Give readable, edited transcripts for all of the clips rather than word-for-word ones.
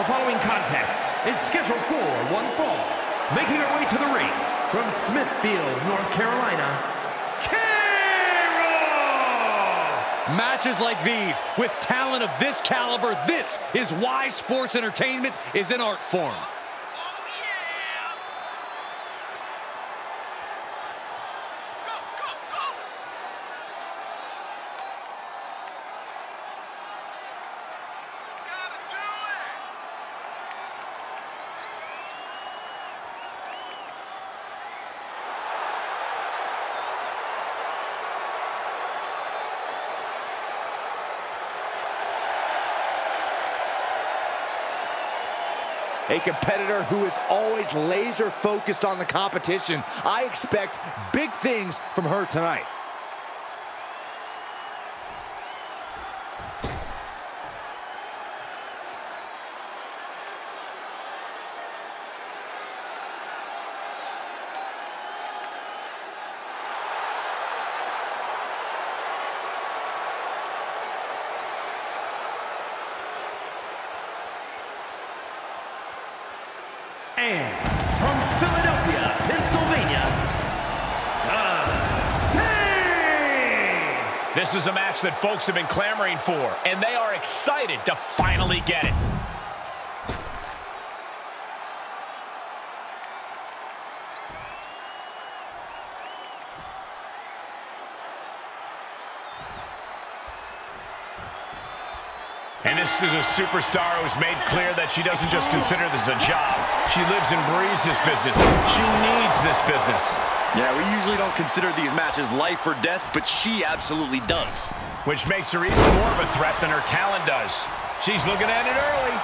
The following contest is scheduled for one fall. Making her way to the ring from Smithfield, North Carolina, Carol! Matches like these, with talent of this caliber, this is why sports entertainment is an art form. A competitor who is always laser focused on the competition. I expect big things from her tonight. And from Philadelphia, Pennsylvania, Stunning! This is a match that folks have been clamoring for, and they are excited to finally get it. And this is a superstar who's made clear that she doesn't just consider this a job. She lives and breathes this business. She needs this business. Yeah, we usually don't consider these matches life or death, but she absolutely does. Which makes her even more of a threat than her talent does. She's looking at it early.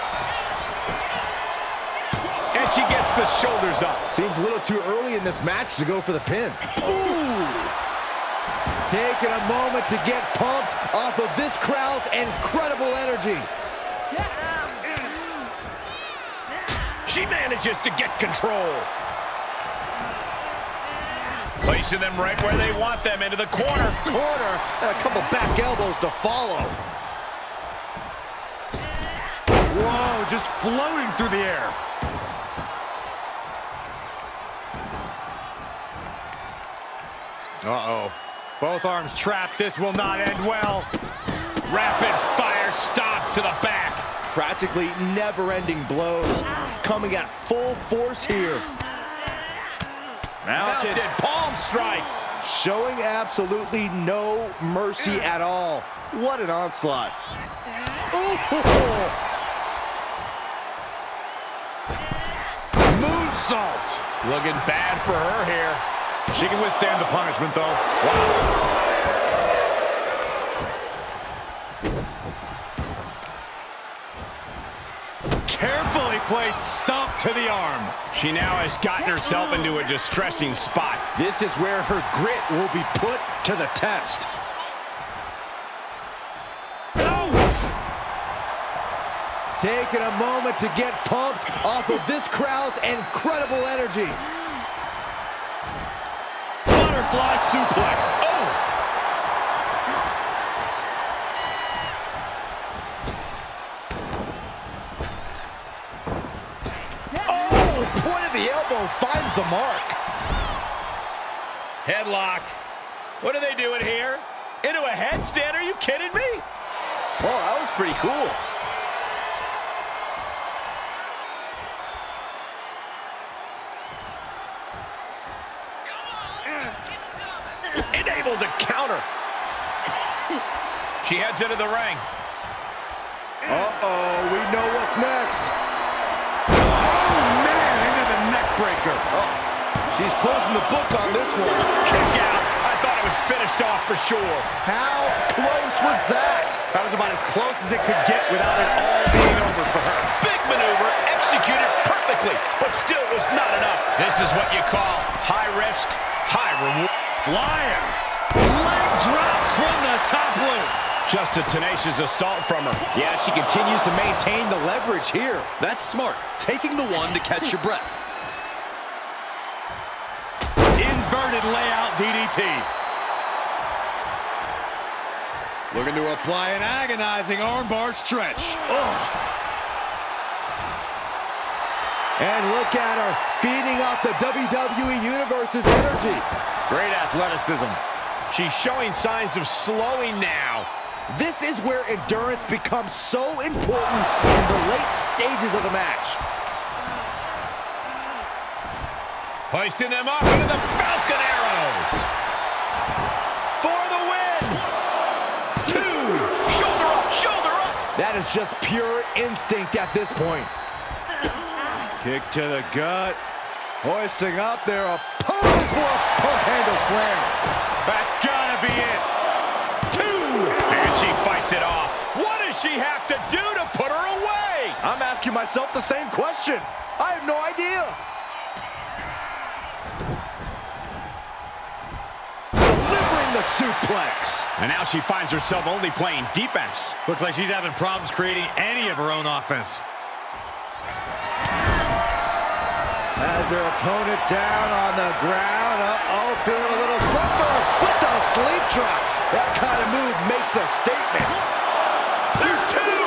And she gets the shoulders up. Seems a little too early in this match to go for the pin. Ooh. Taking a moment to get pumped off of this crowd's incredible energy. She manages to get control. Placing them right where they want them, into the corner. And a couple back elbows to follow. Whoa, just floating through the air. Uh-oh. Both arms trapped, this will not end well. Rapid fire stops to the back. Practically never-ending blows, coming at full force here. Mounted palm strikes. Showing absolutely no mercy at all. What an onslaught. Ooh. Moonsault. Looking bad for her here. She can withstand the punishment, though. Wow. Carefully placed stomp to the arm. She now has gotten herself into a distressing spot. This is where her grit will be put to the test. Oh! Taking a moment to get pumped off of this crowd's incredible energy. Fly suplex. Oh! Oh, point of the elbow finds the mark. Headlock. What are they doing here? Into a headstand? Are you kidding me? Oh, that was pretty cool. Enabled to counter. She heads into the ring. Uh-oh, we know what's next. Oh, man, into the neck breaker. Oh, she's closing the book on this one. Kick out. I thought it was finished off for sure. How close was that? That was about as close as it could get without it all being over for her. Big maneuver, executed perfectly, but still was not enough. This is what you call high risk, high reward. Flyer, leg drop from the top rope. Just a tenacious assault from her. Yeah, she continues to maintain the leverage here. That's smart, taking the one to catch your breath. Inverted layout DDT. Looking to apply an agonizing armbar stretch. Ugh. And look at her, feeding off the WWE Universe's energy. Great athleticism. She's showing signs of slowing now. This is where endurance becomes so important in the late stages of the match. Hoisting them up into the Falcon Arrow. For the win. Two. Shoulder up, shoulder up. That is just pure instinct at this point. Kick to the gut, hoisting up their opponent for a pump handle slam. That's gotta be it. Two. And she fights it off. What does she have to do to put her away? I'm asking myself the same question. I have no idea. Delivering the suplex. And now she finds herself only playing defense. Looks like she's having problems creating any of her own offense. Has their opponent down on the ground. Uh-oh, feeling a little slumber with the sleep drop. That kind of move makes a statement. There's two!